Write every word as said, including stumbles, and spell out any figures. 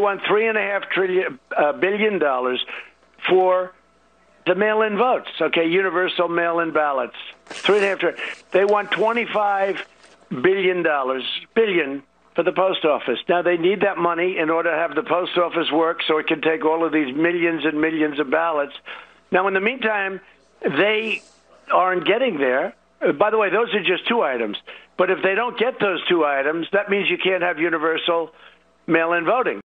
want three and a half trillion uh, billion dollars for the mail-in votes. Okay, universal mail-in ballots. Three and a half trillion. They want twenty-five billion dollars billion for the post office. Now they need that money in order to have the post office work, so it can take all of these millions and millions of ballots. Now, in the meantime, they aren't getting there. By the way, those are just two items. But if they don't get those two items, that means you can't have universal mail-in voting.